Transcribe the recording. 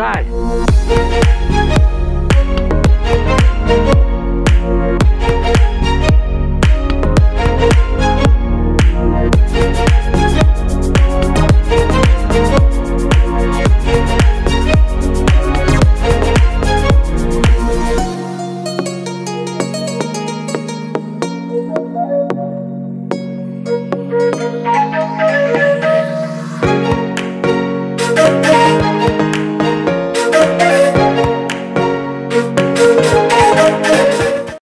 die.